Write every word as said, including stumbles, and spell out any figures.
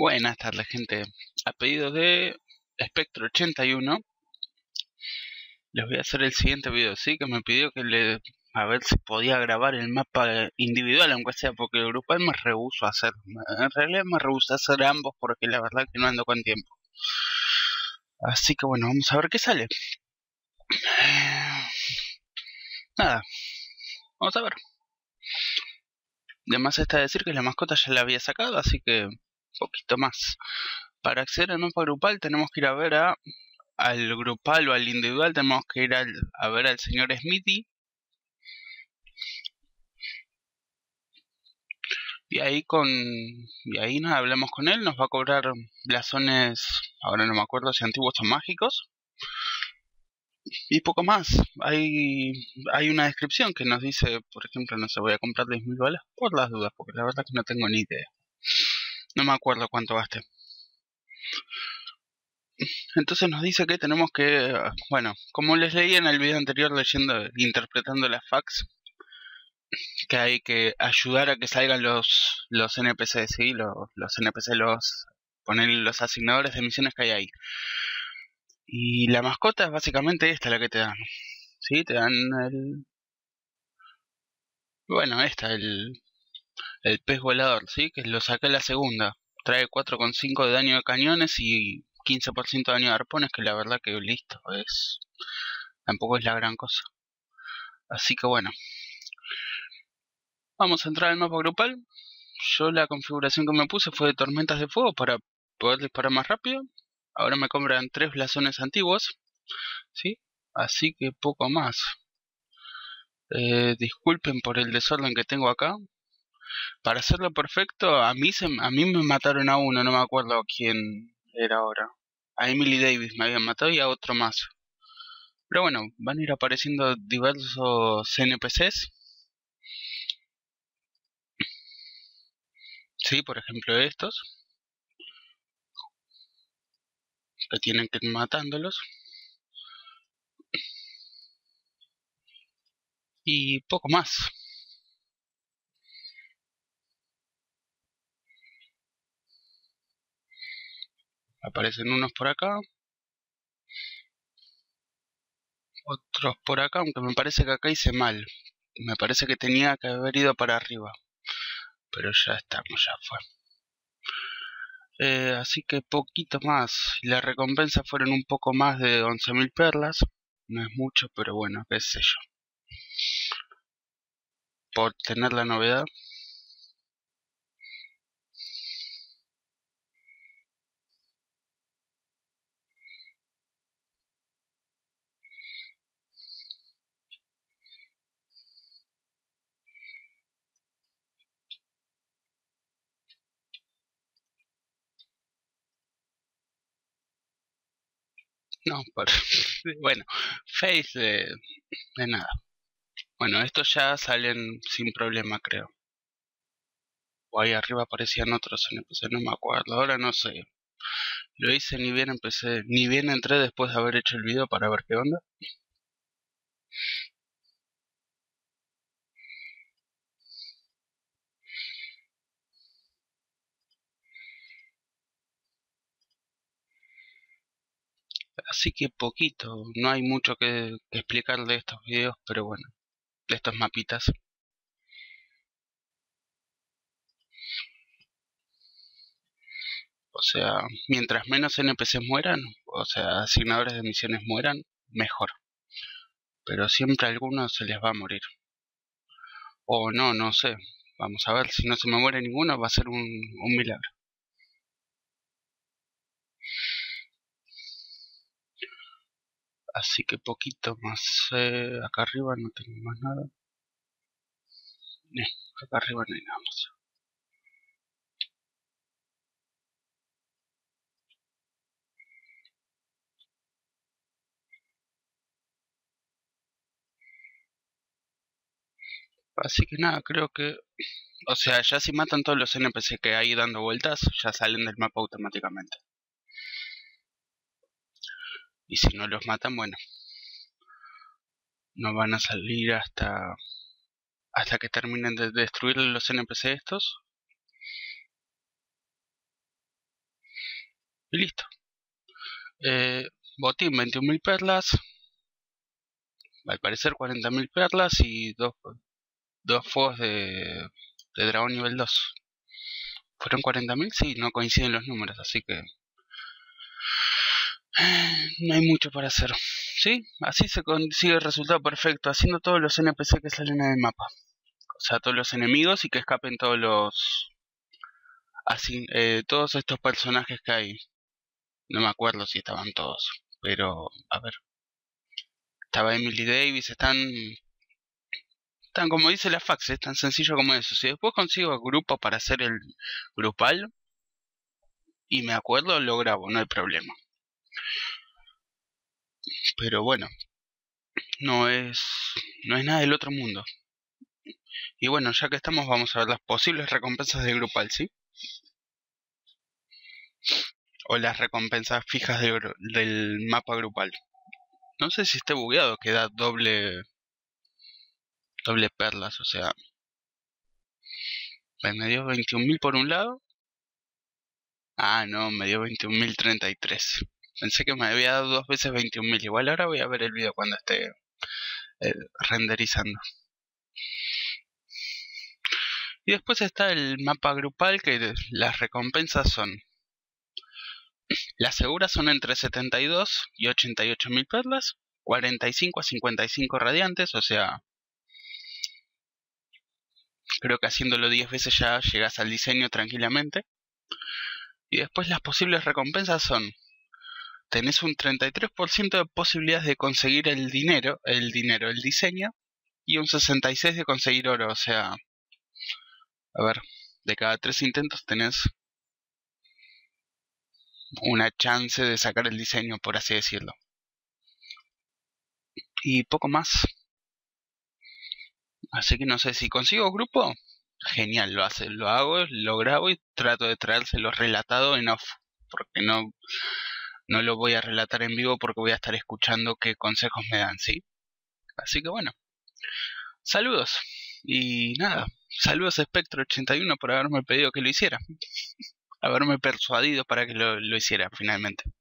Buenas tardes, gente. A pedido de Espectro ochenta y uno les voy a hacer el siguiente video. Sí, que me pidió que le... a ver si podía grabar el mapa individual, aunque sea, porque el grupal me rehúso a hacer. En realidad me rehúso a hacer ambos porque la verdad que no ando con tiempo. Así que bueno, vamos a ver qué sale. Nada, vamos a ver. Además está decir que la mascota ya la había sacado, así que un poquito más. Para acceder al mapa grupal tenemos que ir a ver a, al grupal o al individual, tenemos que ir al, a ver al señor Smithy. Y ahí con y ahí nada, hablamos con él, nos va a cobrar blasones, ahora no me acuerdo si antiguos o mágicos. Y poco más. Hay, hay una descripción que nos dice, por ejemplo, no se voy a comprar diez mil balas por las dudas, porque la verdad es que no tengo ni idea. No me acuerdo cuánto gasté. Entonces nos dice que tenemos que, bueno, como les leí en el video anterior leyendo, interpretando las facts, que hay que ayudar a que salgan los, los N P Cs, ¿sí? los, los N P Cs, los, poner los asignadores de misiones que hay ahí. Y la mascota es básicamente esta la que te dan. ¿Sí? Te dan el... Bueno, esta, el... el pez volador, ¿sí? Que lo saqué la segunda. Trae cuatro coma cinco de daño de cañones y quince por ciento de daño de arpones, que la verdad que listo, es... Tampoco es la gran cosa. Así que bueno. Vamos a entrar al mapa grupal. Yo la configuración que me puse fue de tormentas de fuego para poder disparar más rápido. Ahora me compran tres blasones antiguos, ¿sí? Así que poco más. Eh, disculpen por el desorden que tengo acá. Para hacerlo perfecto, a mí, se, a mí me mataron a uno, no me acuerdo quién era ahora. A Emily Davis me habían matado y a otro más. Pero bueno, van a ir apareciendo diversos N P Cs. Sí, por ejemplo estos, que tienen que ir matándolos. Y poco más. Aparecen unos por acá, otros por acá, aunque me parece que acá hice mal. Me parece que tenía que haber ido para arriba. Pero ya estamos, ya fue. Eh, así que poquito más. La recompensa fueron un poco más de once mil perlas. No es mucho, pero bueno, qué sé yo. Por tener la novedad. No, por, bueno, face de, de nada. Bueno, estos ya salen sin problema, creo. O ahí arriba aparecían otros N P C, no me acuerdo, ahora no sé. Lo hice ni bien empecé, ni bien entré después de haber hecho el video para ver qué onda. Así que poquito, no hay mucho que, que explicar de estos videos, pero bueno, de estos mapitas. O sea, mientras menos N P Cs mueran, o sea, asignadores de misiones mueran, mejor. Pero siempre a algunos se les va a morir. O no, no sé. Vamos a ver, si no se me muere ninguno va a ser un, un milagro. Así que poquito más. Eh, acá arriba no tengo más nada. No, acá arriba no hay nada más. Así que nada, creo que... O sea, ya si matan todos los N P C que hay dando vueltas, ya salen del mapa automáticamente. Y si no los matan, bueno, no van a salir hasta hasta que terminen de destruir los N P C estos. Y listo. Eh, botín veintiún mil perlas. Al parecer cuarenta mil perlas y dos, dos fuegos de, de dragón nivel dos. ¿Fueron cuarenta mil? Sí, no coinciden los números, así que no hay mucho para hacer. ¿Sí? Así se consigue el resultado perfecto, haciendo todos los N P C que salen en el mapa. O sea, todos los enemigos y que escapen todos los... Así, eh, todos estos personajes que hay. No me acuerdo si estaban todos, pero a ver. Estaba Emily Davis, están... Tan como dice la fax, es tan sencillo como eso. Si después consigo grupo para hacer el grupal y me acuerdo, lo grabo, no hay problema. Pero bueno, no es no es nada del otro mundo. Y bueno, ya que estamos, vamos a ver las posibles recompensas del grupal, ¿sí? O las recompensas fijas de, del mapa grupal. No sé si esté bugueado, que da doble... doble perlas, o sea, me dio veintiún mil por un lado. Ah, no, me dio veintiún mil treinta y tres. Pensé que me había dado dos veces veintiún mil. Igual ahora voy a ver el video cuando esté eh, renderizando. Y después está el mapa grupal, que las recompensas son... Las seguras son entre setenta y dos y ochenta y ocho mil perlas, cuarenta y cinco a cincuenta y cinco radiantes, o sea... Creo que haciéndolo diez veces ya llegas al diseño tranquilamente. Y después las posibles recompensas son... Tenés un treinta y tres por ciento de posibilidades de conseguir el dinero, el dinero, el diseño. Y un sesenta y seis por ciento de conseguir oro, o sea... A ver, de cada tres intentos tenés... Una chance de sacar el diseño, por así decirlo. Y poco más. Así que no sé, si consigo grupo, genial, lo, hace, lo hago, lo grabo y trato de traérselo relatado en off. Porque no, no lo voy a relatar en vivo porque voy a estar escuchando qué consejos me dan, ¿sí? Así que bueno, saludos. Y nada, saludos Espectro ochenta y uno por haberme pedido que lo hiciera. Haberme persuadido para que lo, lo hiciera finalmente.